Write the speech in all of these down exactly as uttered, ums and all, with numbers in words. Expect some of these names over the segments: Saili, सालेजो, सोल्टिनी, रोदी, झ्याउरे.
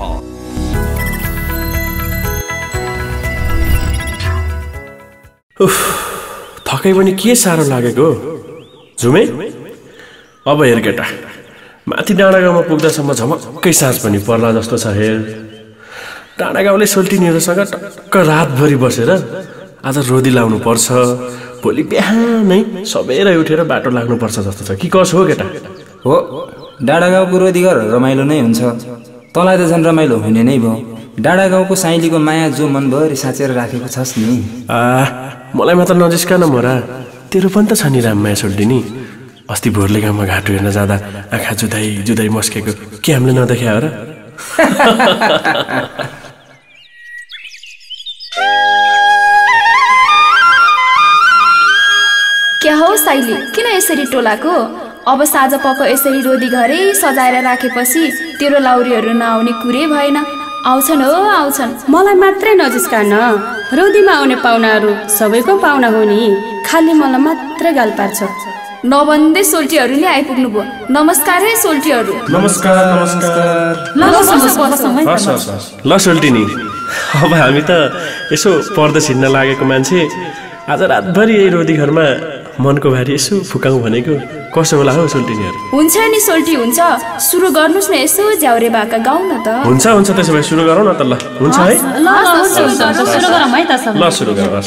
ball. उफ, थकाइ पनि के साह्रो लागेको झुमे। अब हेर केटा, माथि डाँडागाउँमा पुग्दासम्म झमक्कै साँझ पनि पर्ला जस्तो छ। हेर डाँडागाउँले सोल्टिनीहरूसँग टक्क रातभरि बसेर आज रोदी लाउनु पर्छ, भोलि बिहानै सबैले उठेर बाटो लाग्नुपर्छ जस्तो छ कि कस हो केटा? हो, डाँडागाउँको रोदी घर रमाइलो नै हुन्छ, तँलाई त झन् रमाइलो हुने नै भयो। डाँडागाउँको साइलीको माया जो मनभरि साँचेर राखेको छस् नि। आ, मलाई मात्र नजिस्का न मोरा, तेरो पनि त छ नि राम माया सोल्टिनी। अस्ति भोरले गाउँमा घाटो हेर्न जाँदा आँखा जुदाई जुदाई मस्केको के हामीले नदेख्या हो र? क्या हो साइली, किन यसरी टोलाको? अब साँझ पख यसरी रोदी घरै सजाएर राखेपछि तेरो लाउरीहरू नआउने कुरै भएन। आउँछन् हो आउँछन्, मलाई मात्रै नजिस्का न। रोदीमा आउने पाहुनाहरू सबैको पाहुना हो नि, खालि मलाई मात्रै गाल पार्छ। नभन्दै सोल्टीहरूले आइपुग्नु भयो। नमस्कार है सोल्टीहरू। नमस्कार नमस्कार। ल सोल्टिनी, अब हामी त यसो पर्दा छिन्न लागेको मान्छे आज रातभरि यही रोदी घरमा मनको भारी यसो फुकाउँ भनेको, कसो होला हो सोल्टिनीहरू? हुन्छ नि सोल्टी, हुन्छ, सुरु गर्नुस् न यसो झ्याउरे भाका गाउँ न त। हुन्छ हुन्छ, त्यसो भए सुरु गरौँ न त। ल हुन्छ है, ल सुरु गरौँ है त। ल सुरु गरौँ।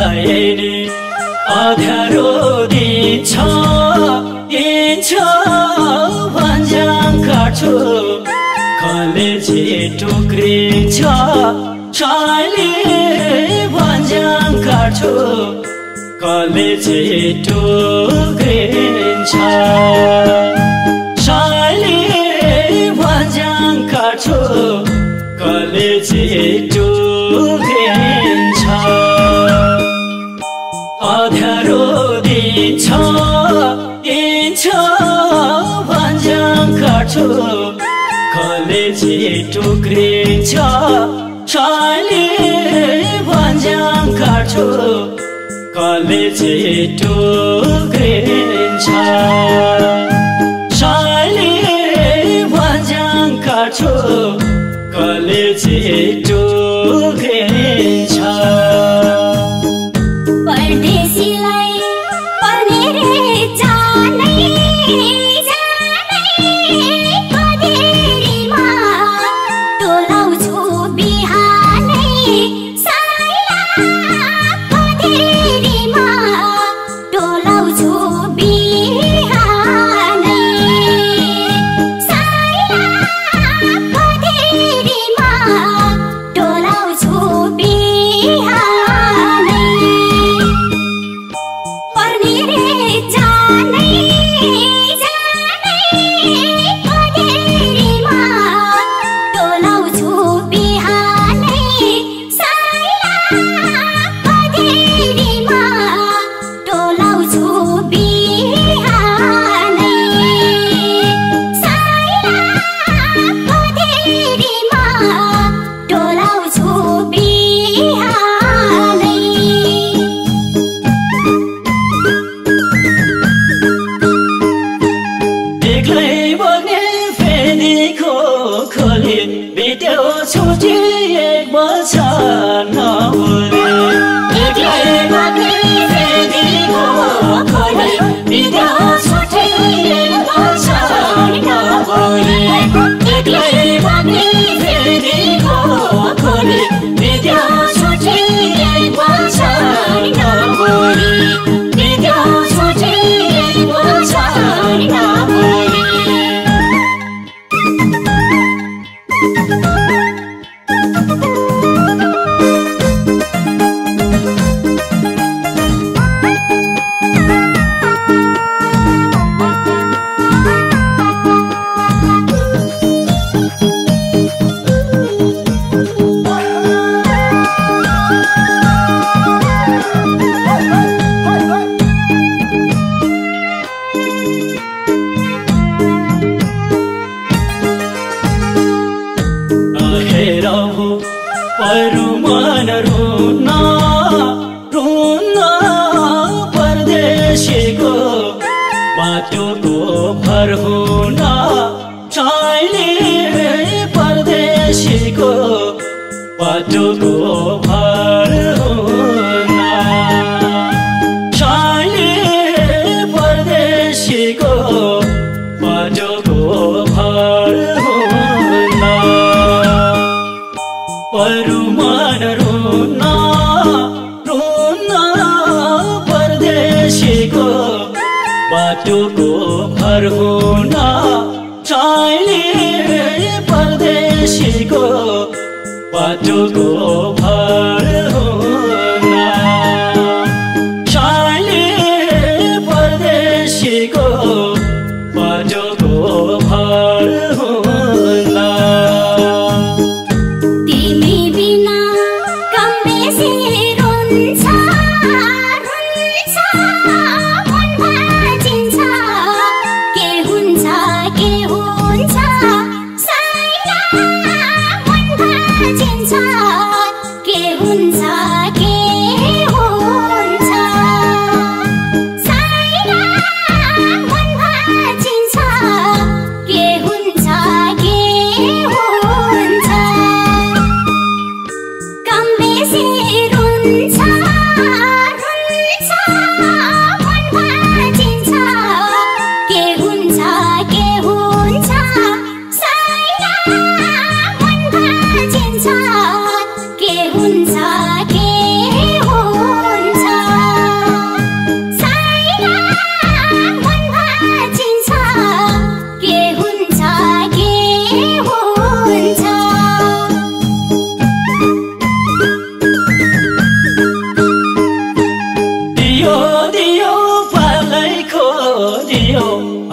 मायले अध्यारो दिन्छ दिन्छ भन्जाङ काट्छु कलेजी टुक्री छ साइली भन्जाङ काट्छु कलेजी टुक्री छ साइली भन्जाङ काट्छु कलेजी टुक्री छ अध्यारो दिन्छ दिन्छ भन्जाङ काट्छु कलेजी टुक्रिन्छ साइली भन्जाङ काट्छु कलेजी टुक्रिन्छ साइली भन्जाङ काट्छु कलेजी टुक्रिन्छ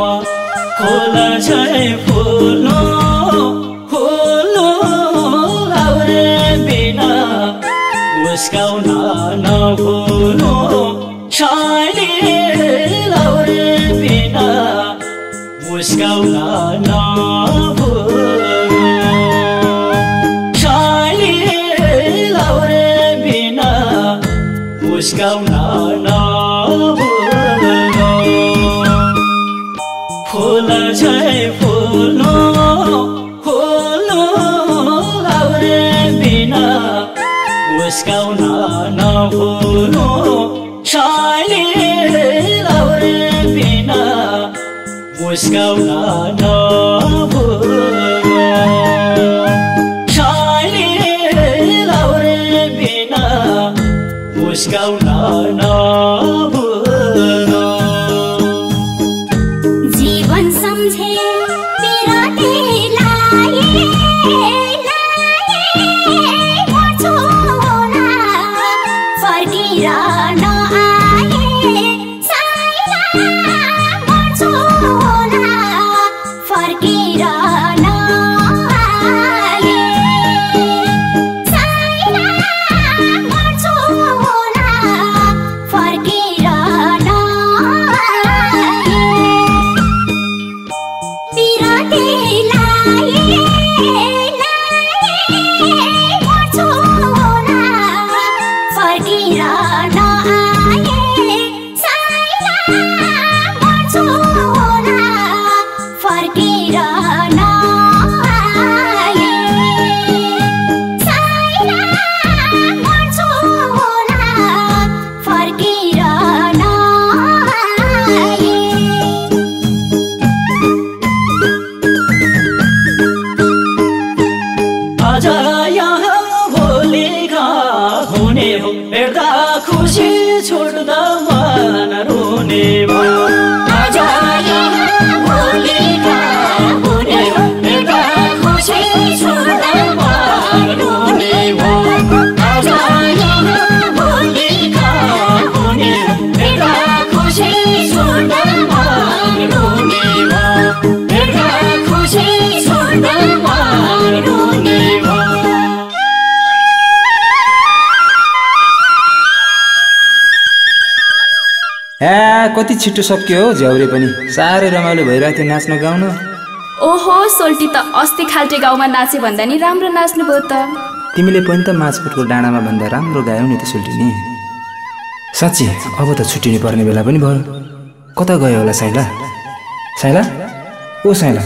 मा खोला जाए फूलो फूलो लावरे बिना मुस्काउना ना भूलो साइली लावरे बिना मुस्काउना ना भूलो साइली लावरे बिना मुस्काउना ना खोला जाए फूलो फूलो लावरे बिना मुस्काउना ना भूलो साइली लावरे बिना मुस्काउना ना भूलो साइली लावरे बिना मुस्काउना ना खुशी छोड़ मन रोने आजा खुशी छोड़ मन रोने आजा खुशी छोड़ मन रोने खुशी छोड़ मन रोने। ए कति छिट्टो सकियो हौ झ्याउरे पनि साह्रै रमाइलो भइरहेको थियो नाच्न गाउन। ओहो सोल्टी त अस्ति खाल्टे गाउँमा नाचे भन्दा नि राम्रो नाच्नु भयो त। तिमीले पनि त माछपुटको डाँडामा भन्दा राम्रो गायौ नि त सोल्टी नि। साच्चै अब त छुट्टिनु पर्ने बेला पनि भयो। कता गयो होला साइला? साइला ओ साइला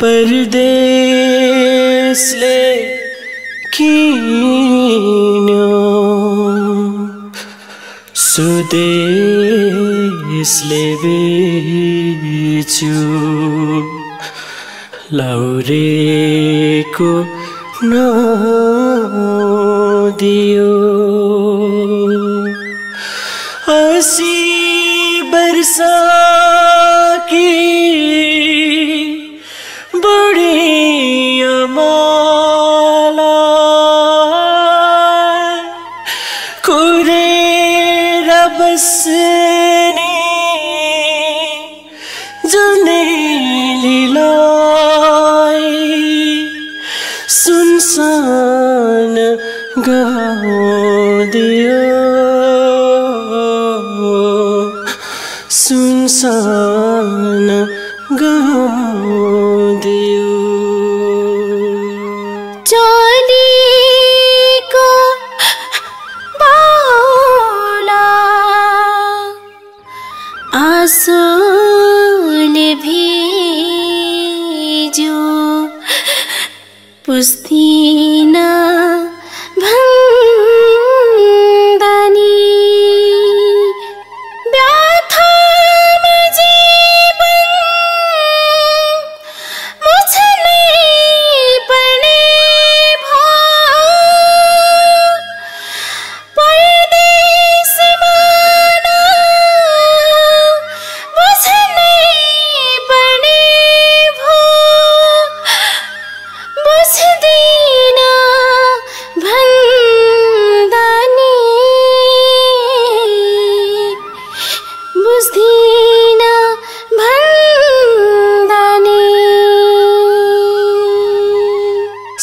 परदेशले किन्यो सुदेशले बेच्यो लौरेको नदियो असी वर्षा सुनसान गाँव दियो सुनसान गाँव दियो पुस्तीना भंदनी व्याथा में जीवन मुझे नहीं पड़े परदेश माना मुझे नहीं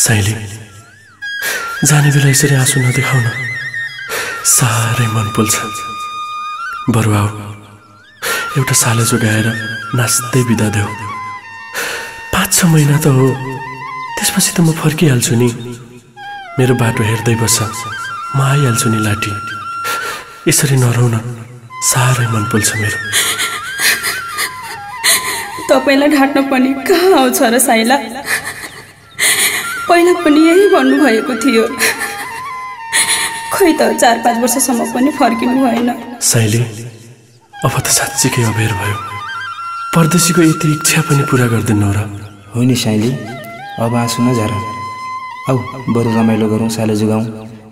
साइली, जाने बेला यसरी आँसु नदेखाउन, साह्रै मन पुल्छ। बरु आऊ एउटा सालेजो गाएर नाच्दै बिदा देऊ। पाँच छ महिना त हो, त्यसपछि त म फर्किहाल्छु नि। मेरो बाटो हेर्दै बस्छ, म आइहाल्छु नि लाटी। यसरी नरौन, साह्रै मन पुल्छ मेरो। तपाईलाई ढाट्न पनि कहाँ आउँछ र साइला? पहिला पनि यही भन्नु भएको थियो। खै त चार पाँच वर्षसम्म पनि फर्किनु भएन। साइली, अब त साँच्चीकै अबेर भयो। परदेशीको यति इच्छा पनि पूरा गर्दिनौ र? हो नि साइली, अब आँसु नझर। औ बरु रमाइलो गरौँ, सालेजो गाउँ।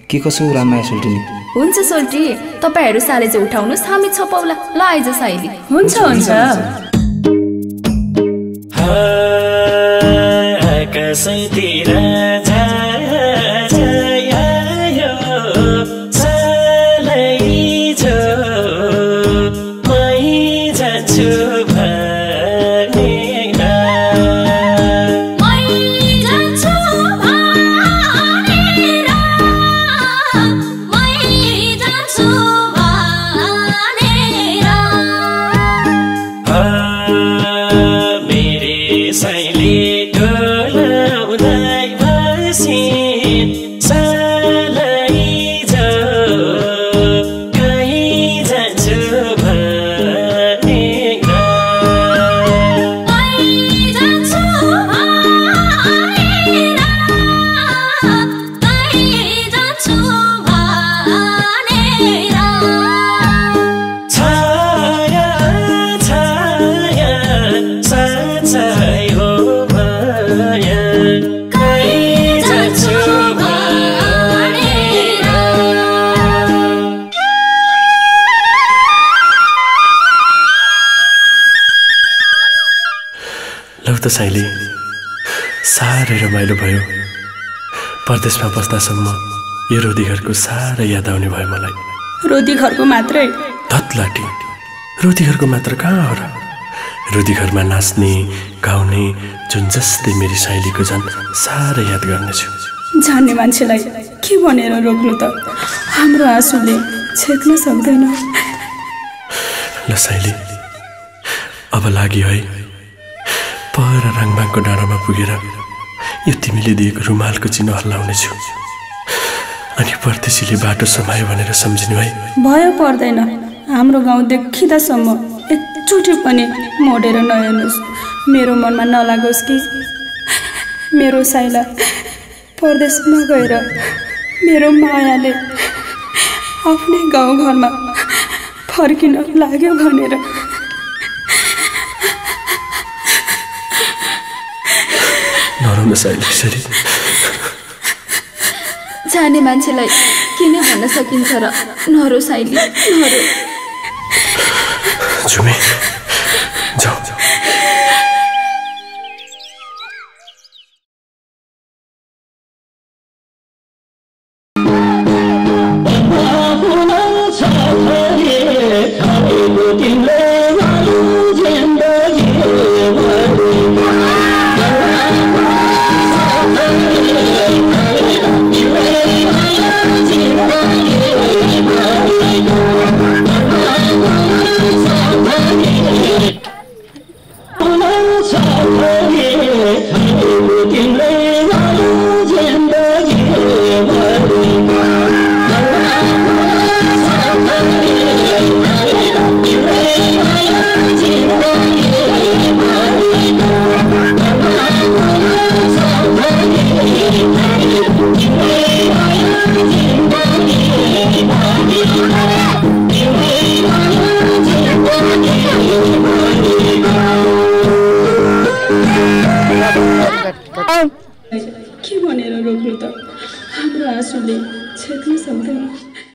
के कसो रामाया सोल्टिनी? हुन्छ सोल्टी, तपाईँहरू सालेजो उठाउनुस्, हामी छपाउला। ल आइज साइली। हुन्छ हुन्छ। कसैतिर झायो सालैजो मै जान्छु भनेका मै जान्छु भनेर मै जान्छु भनेर मेरी साइली सालैजो कही जान्छु भनेर कही जान्छु भनेर कही जान्छु भनेर छाया छाया साँच्चै हो माया त साइली, साह्रै रमाइलो भयो। परदेशमा बस्दासम्म यो रोदी घरको साह्रै याद आउने भयो मलाई। रोदी घरको मात्रै धत्लाटी, रोदी घरको मात्र कहाँ हो र? रोदी घरमा नाच्ने गाउने जुन जस्तै मेरी साइलीको झन् साह्रै याद गर्नेछु। जान्ने मान्छेलाई के भनेर रोक्नु त, हाम्रो आँसुले छेक्न सक्दैन। ल साइली, अब लागि है। पर रङबाङको डाँडामा पुगेर यो तिमीले दिएको रुमालको चिनो हल्लाउनेछु। अनि परदेशीले बाटो समायो भनेर सम्झिनु है। भयो, पर्दैन। हाम्रो गाउँ देखिँदासम्म एकचोटि पनि मोडेर नहेर्नुहोस्। मेरो मनमा नलागोस् कि मेरो साइला परदेश नगएर मेरो मायाले आफ्नै गाउँ घरमा फर्किन लाग्यो भनेर। जाने मान्छेलाई किन भन्न सकिन्छ र? नरो साइली, नरो।